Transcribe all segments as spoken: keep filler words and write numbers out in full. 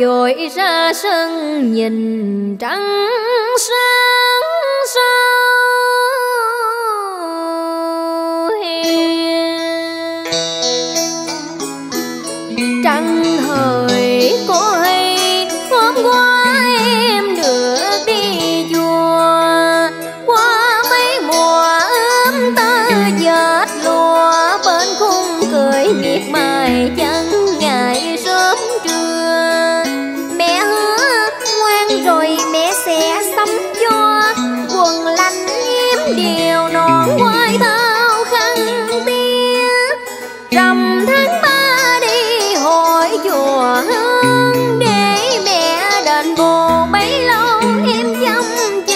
dội ra sân nhìn trắng sáng sao hiền. Trăng hời có hay hôm qua em được đi chùa, qua mấy mùa ướm tơ dệt lùa bên khung cười miệt mài chẳng ngại sớm trưa. Mẹ hứa ngoan rồi mẹ sẽ sắm cho quần lành yếm điều nón quai thao khăn tia. Rằm tháng ba đi hội chùa hương để mẹ đền bù bấy lâu em chăm chỉ.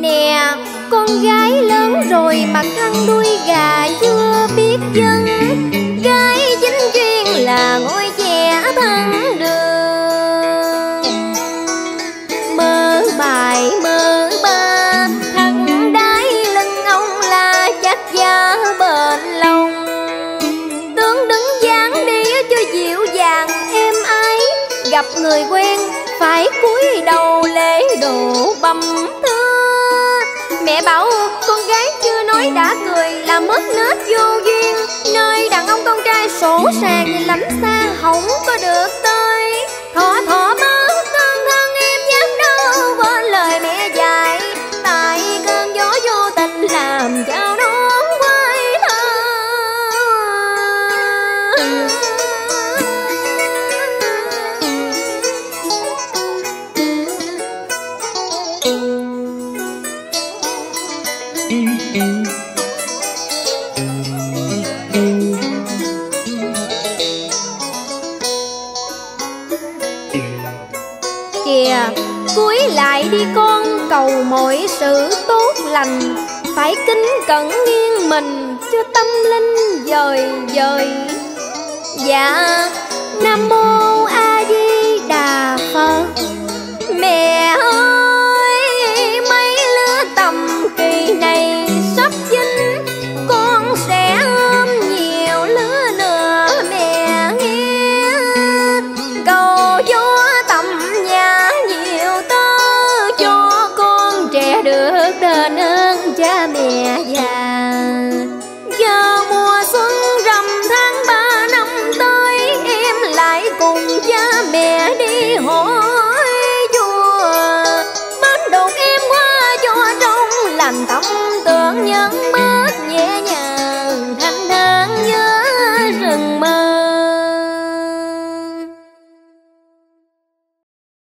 Nè con gái lớn rồi mặc khăn đuôi gà chưa biết dân, gái chính chuyên là ngôi trẻ thẳng đường. Mơ bài mơ ba thằng đái lưng ông là chắc da bền lòng, tướng đứng dáng đi cho dịu dàng êm ái, gặp người quen phải cúi đầu lễ độ bầm thưa. Mẹ bảo con gái chưa nói đã cười là mất nết vô duyên, nơi đàn ông con trai sổ sàng thì lánh xa không có được tới. Thỏ thỏ mơ con thân em dám đâu quên lời mẹ dạy, tại cơn gió vô tình làm chao nón quay thơ. Kìa cúi lại đi con, cầu mọi sự tốt lành phải kính cẩn nghiêng mình cho tâm linh dời dời. Dạ Nam Mô A Di Đà Phật. Mẹ ơi mấy lứa tầm kỳ này sắp dính, con sẽ ôm nhiều lứa nữa mẹ nghe. Cầu vô tầm nhà nhiều tơ cho con trẻ được đền ơn cha mẹ già. Giờ mùa xuân rằm tháng ba năm tới, em lại cùng cha mẹ đi hỏi chùa. Mến đột em qua cho trong lành, tâm tưởng nhẫn bớt nhẹ nhàng thanh